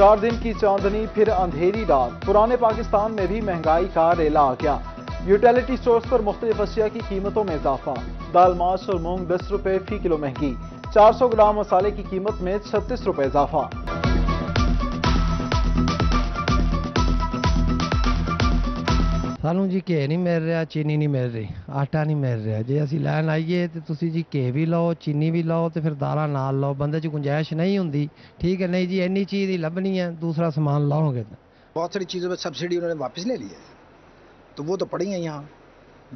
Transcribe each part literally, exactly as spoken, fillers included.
चार दिन की चांदनी फिर अंधेरी रात। पुराने पाकिस्तान में भी महंगाई का रेला आ गया। यूटिलिटी स्टोर्स पर मुख्तलिफ अशिया की कीमतों में इजाफा। दाल, माश और मूंग दस रुपए फी किलो महंगी। चार सौ ग्राम मसाले की कीमत में छत्तीस रुपए इजाफा। सानू जी घे नहीं मिल रहा, चीनी नहीं मिल रही, आटा नहीं मिल रहा। जे असी लैन आईए तो तुसी जी घे भी लो, चीनी भी लो तो फिर दाला नाल लो। बंदे च गुंजाइश नहीं होंगी। ठीक है, नहीं जी इन्नी चीज़ ही लभनी है, दूसरा सामान लाओगे। बहुत सारी चीज़ों पर सब्सिडी उन्होंने वापस ले ली है, तो वो तो पड़ी है यहाँ।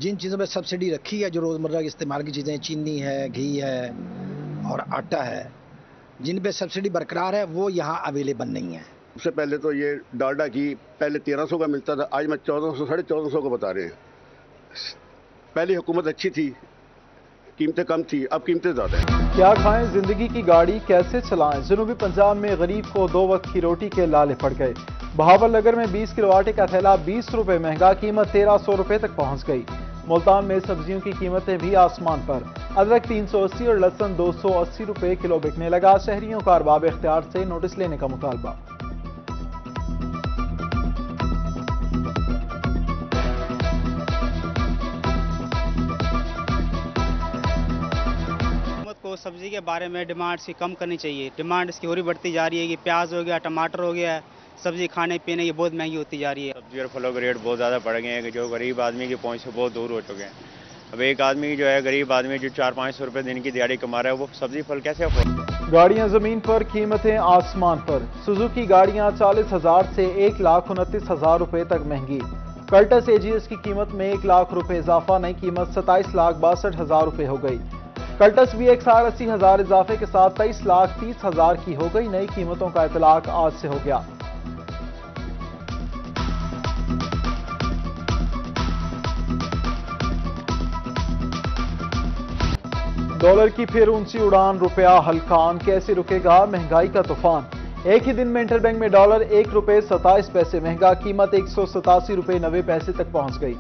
जिन चीज़ों पर सब्सिडी रखी है, जो रोज़मर्रा के इस्तेमाल की चीज़ें, चीनी है, घी है और आटा है, जिन पे सब्सिडी बरकरार है, वो यहाँ अवेलेबल नहीं है। सबसे पहले तो ये डालडा घी पहले तेरह सौ का मिलता था, आज मैं चौदह सौ साढ़े चौदह सौ का बता रहे हैं। पहली हुकूमत अच्छी थी, कीमतें कम थी, अब कीमतें ज़्यादा हैं। क्या खाएं, जिंदगी की गाड़ी कैसे चलाएं। जनूबी पंजाब में गरीब को दो वक्त की रोटी के लाले पड़ गए। बहावल नगर में बीस किलो आटे का थैला बीस रुपए महंगा, कीमत तेरह सौ रुपए तक पहुँच गई। मुल्तान में सब्जियों की कीमतें भी आसमान पर। अदरक तीन सौ अस्सी और लहसन दो सौ अस्सी रुपए किलो बिकने लगा। शहरियों का अरबाब इख्तियार से नोटिस लेने का मुतालबा। सब्जी के बारे में डिमांड इसकी कम करनी चाहिए। डिमांड इसकी हो रही बढ़ती जा रही है कि प्याज हो गया, टमाटर हो गया, सब्जी खाने पीने की बहुत महंगी होती जा रही है। सब्जी और फलों के रेट बहुत ज़्यादा बढ़ गए हैं, जो गरीब आदमी की पहुंच से बहुत दूर हो चुके हैं। अब एक आदमी की जो है, गरीब आदमी जो चार पाँच सौ रुपये दिन की दिहाड़ी कमा रहा है, वो सब्जी फल कैसे अफोर्ड। गाड़ियाँ ज़मीन पर, कीमतें आसमान पर। सुजुकी गाड़ियाँ चालीस हज़ार से एक लाख उनतीस हज़ार रुपये तक महंगी। कल्टस एजीएस की कीमत में एक लाख रुपये इजाफा, नई कीमत सत्ताईस लाख बासठ हज़ार रुपये हो गई। कल्टस भी एक साल अस्सी हजार इजाफे के साथ तेईस लाख तीस हजार की हो गई। नई कीमतों का इतलाक आज से हो गया। डॉलर की फिर ऊंची उड़ान, रुपया हलकान, कैसे रुकेगा महंगाई का तूफान। एक ही दिन में इंटरबैंक में डॉलर एक रुपए सताइस पैसे महंगा, कीमत एक सौ सतासी रुपए नब्बे पैसे तक पहुंच गई।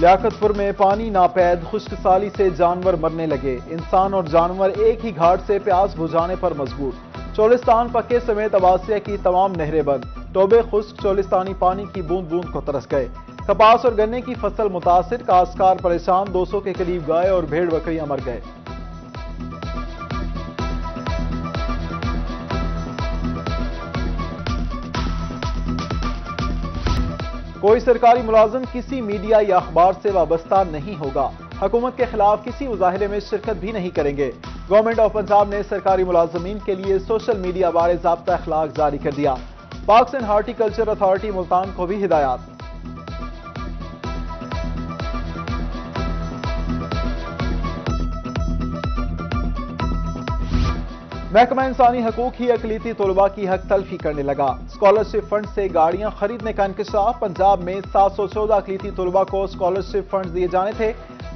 लियाकतपुर में पानी नापैद, खुश्कसाली से जानवर मरने लगे। इंसान और जानवर एक ही घाट से प्यास बुझाने पर मजबूर। चोलिस्तान पक्के समेत अबासिया की तमाम नहरें बंद। टोबे खुश्क, चोलिस्तानी पानी की बूंद बूंद को तरस गए। कपास और गन्ने की फसल मुतासिर, काश्तकार परेशान। दो सौ के करीब गाय और भेड़ बकरियां मर गए। कोई सरकारी मुलाजिम किसी मीडिया या अखबार से वाबस्ता नहीं होगा। हुकूमत के खिलाफ किसी मुजाहरे में शिरकत भी नहीं करेंगे। गवर्नमेंट ऑफ पंजाब ने सरकारी मुलाजमीन के लिए सोशल मीडिया बारे ज़ाब्ता अखलाक जारी कर दिया। पाकिस्तान हॉर्टिकल्चर अथॉरिटी मुल्तान को भी हिदायत। महकमा इंसानी हकूक ही अकलीती तलबा की हक तलफी करने लगा। स्कॉलरशिप फंड से गाड़ियां खरीदने का इंकशाफ। पंजाब में सात सौ चौदह अकलीती तलबा को स्कॉलरशिप फंड दिए जाने थे।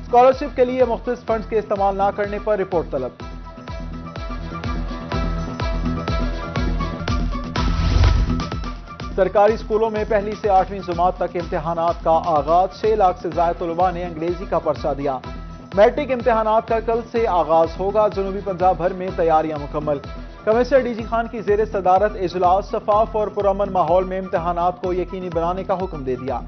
स्कॉलरशिप के लिए मुख्तलिफ फंड के इस्तेमाल ना करने पर रिपोर्ट तलब। सरकारी स्कूलों में पहली से आठवीं जमात तक इम्तहानात का आगाज। छह लाख से ज्यादा तलबा ने अंग्रेजी का पर्चा दिया। मैट्रिक इम्तहानात का कल से आगाज होगा। जनूबी पंजाब भर में तैयारियां मुकम्मल। कमिश्नर डीजी खान की जेर सदारत इजलास शफाफ और पुरअमन माहौल में इम्तहानात को यकीनी बनाने का हुक्म दे दिया।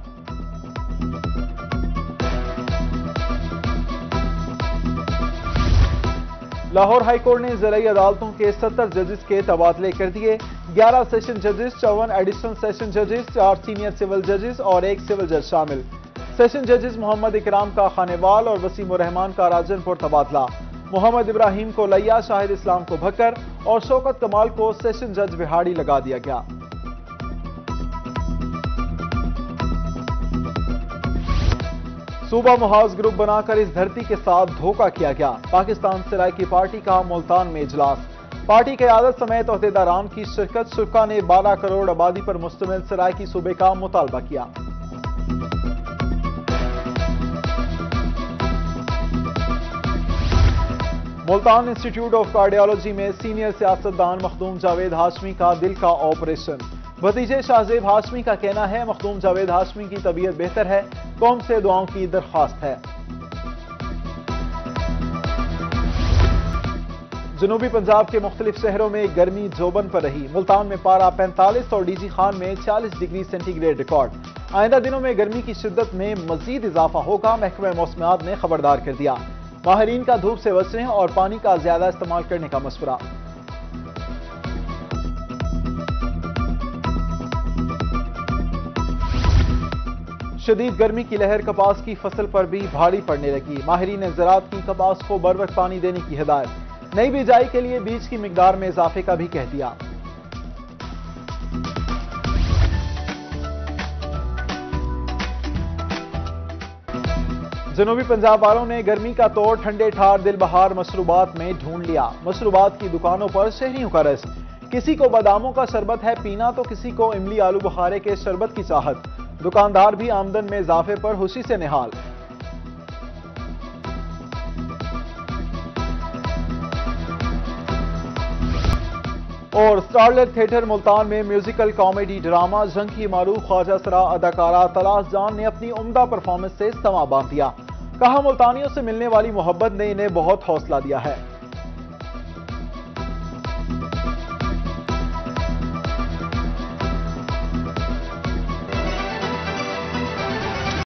लाहौर हाई कोर्ट ने ज़िलाई अदालतों के सत्तर जजेस के तबादले कर दिए। ग्यारह सेशन जजेस, चौवन एडिशनल सेशन जजेस, चार सीनियर सिविल जजेस और एक सिविल जज शामिल। सेशन जजेस मोहम्मद इकराम का खानेवाल और वसीम रहमान का राजनपुर तबादला। मोहम्मद इब्राहिम को लैया, शाहिद इस्लाम को भक्कर और शौकत कमाल को सेशन जज बिहाड़ी लगा दिया गया। सूबा मुहाज ग्रुप बनाकर इस धरती के साथ धोखा किया गया। पाकिस्तान सिराइकी पार्टी का मुल्तान में इजलास। पार्टी क़यादत समेत अहदेदारान की शिरकत। शुरा ने बारह करोड़ आबादी पर मुश्तमिल सरायकी सूबे का मुतालबा किया। मुल्तान इंस्टीट्यूट ऑफ कार्डियोलॉजी में सीनियर सियासतदान मखदूम जावेद हाशमी का दिल का ऑपरेशन। भतीजे शाहजेब हाशमी का कहना है मखदूम जावेद हाशमी की तबीयत बेहतर है, कौम से दुआओं की दरख्वास्त है। जनूबी पंजाब के मुख्तलिफ शहरों में गर्मी जोबन पर रही। मुल्तान में पारा पैंतालीस और डीजी खान में चालीस डिग्री सेंटीग्रेड रिकॉर्ड। आइंदा दिनों में गर्मी की शिद्दत में मजीद इजाफा होगा, महकमे मौसमियात ने खबरदार कर दिया। माहरीन का धूप से बचने और पानी का ज्यादा इस्तेमाल करने का मशवरा। शदीद गर्मी की लहर कपास की फसल पर भी भारी पड़ने लगी। माहरीन ज़राअत की कपास को बरवक्त पानी देने की हिदायत। नई बिजाई के लिए बीज की मिकदार में इजाफे का भी कह दिया। जनूबी पंजाब वालों ने गर्मी का तोड़ ठंडे ठार दिल बहार मशरूबात में ढूंढ लिया। मशरूबात की दुकानों पर शहरियों का रस। किसी को बादामों का शरबत है पीना तो किसी को इमली आलू बुखारे के शरबत की चाहत। दुकानदार भी आमदन में इजाफे पर खुशी से निहाल। और स्टारलेट थिएटर मुल्तान में म्यूजिकल कॉमेडी ड्रामा जंग की मारूफ ख्वाजा सरा अदाकारा तलाश जान ने अपनी उम्दा परफॉर्मेंस से समा बांध दिया। कहा मुल्तानियों से मिलने वाली मोहब्बत ने इन्हें बहुत हौसला दिया है।